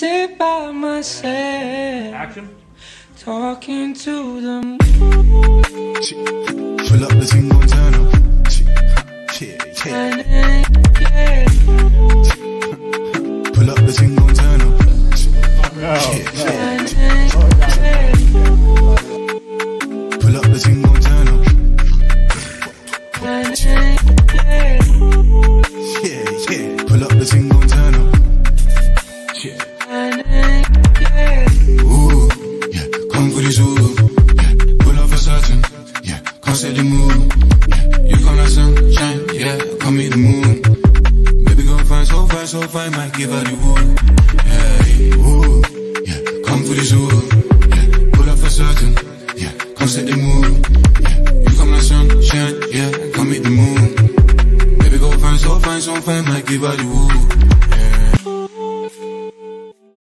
sit by myself. Action. Talking to the moon. Pull up the single turn up. Yeah. Pull up the single turn up. Yeah. Pull up the single turn up. Yeah. Pull up the single turn up. Yeah. Ooh, yeah. Come for the zoo. Yeah. Pull up for certain. Yeah. Can't set the mood. Yeah. You come like sunshine. Yeah. Come meet the moon. Baby girl fine, so fine, so fine. Might give her the wood. Yeah. Ooh, yeah. Come for the zoo. Yeah. Pull up for certain. Yeah. Can't set the mood. Yeah. You come like sunshine. Yeah. Come meet the moon. Baby girl fine, so fine, so fine. Might give her the wood.